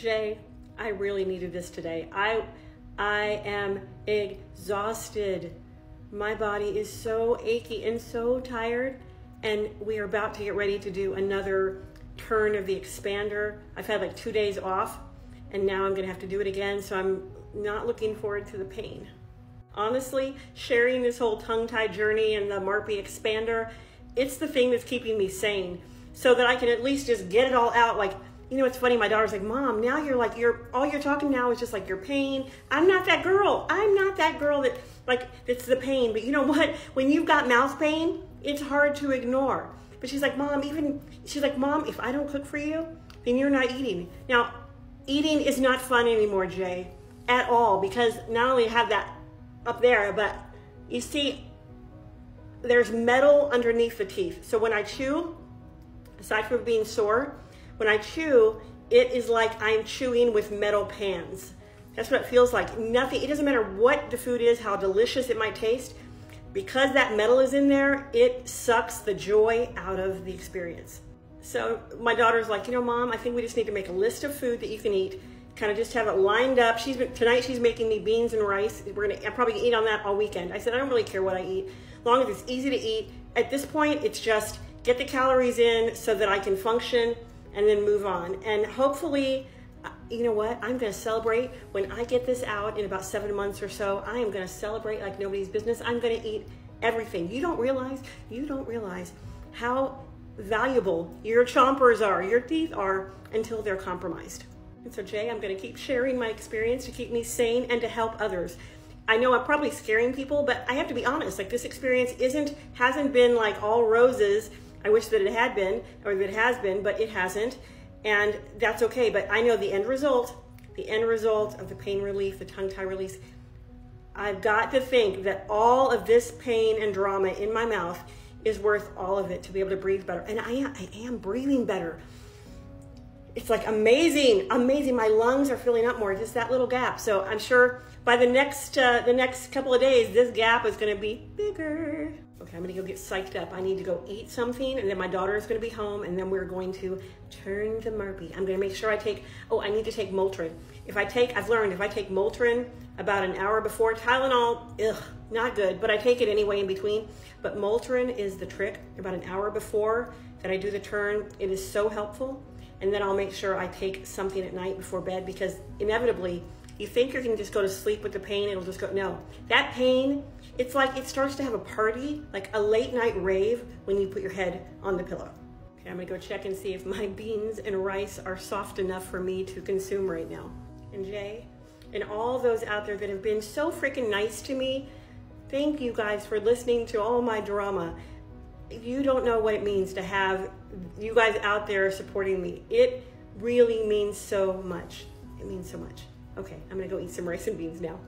Jay, I really needed this today. I am exhausted. My body is so achy and so tired, and we are about to get ready to do another turn of the expander. I've had like 2 days off, and now I'm gonna have to do it again, so I'm not looking forward to the pain. Honestly, sharing this whole tongue-tied journey and the Marpy expander, it's the thing that's keeping me sane, so that I can at least just get it all out. Like, you know, it's funny, my daughter's like, Mom, now you're like, all you're talking now is just like your pain. I'm not that girl. I'm not that girl that, like, it's the pain. But you know what? When you've got mouth pain, it's hard to ignore. But she's like, Mom, if I don't cook for you, then you're not eating. Now, eating is not fun anymore, Jay, at all, because not only have that up there, but you see, there's metal underneath the teeth. So when I chew, aside from being sore, when I chew, it is like I'm chewing with metal pans. That's what it feels like. Nothing, it doesn't matter what the food is, how delicious it might taste, because that metal is in there, it sucks the joy out of the experience. So my daughter's like, you know, Mom, I think we just need to make a list of food that you can eat, kind of just have it lined up. Tonight she's making me beans and rice. I'm probably gonna eat on that all weekend. I said, I don't really care what I eat, as long as it's easy to eat. At this point, it's just get the calories in so that I can function and then move on. And hopefully, you know what? I'm gonna celebrate when I get this out in about 7 months or so. I am gonna celebrate like nobody's business. I'm gonna eat everything. You don't realize how valuable your chompers are, your teeth are, until they're compromised. And so Jay, I'm gonna keep sharing my experience to keep me sane and to help others. I know I'm probably scaring people, but I have to be honest, like this experience hasn't been like all roses. I wish that it had been, or that it has been, but it hasn't, and that's okay. But I know the end result of the pain relief, the tongue tie release, I've got to think that all of this pain and drama in my mouth is worth all of it to be able to breathe better. And I am breathing better. It's like amazing. My lungs are filling up more, just that little gap. So I'm sure by the next couple of days, this gap is gonna be bigger. Okay, I'm gonna go get psyched up. I need to go eat something, and then my daughter is gonna be home, and then we're going to turn to Marpy. I'm gonna make sure I need to take Moltren. I've learned if I take Moltren about an hour before, Tylenol, not good, but I take it anyway in between. But Moltren is the trick. About an hour before that I do the turn, it is so helpful. And then I'll make sure I take something at night before bed, because inevitably, you think you can just go to sleep with the pain, it'll just go, no. That pain, it's like it starts to have a party, like a late night rave when you put your head on the pillow. Okay, I'm gonna go check and see if my beans and rice are soft enough for me to consume right now. And Jay, and all those out there that have been so freaking nice to me, thank you guys for listening to all my drama. You don't know what it means to have you guys out there supporting me. It really means so much. It means so much. Okay, I'm gonna go eat some rice and beans now.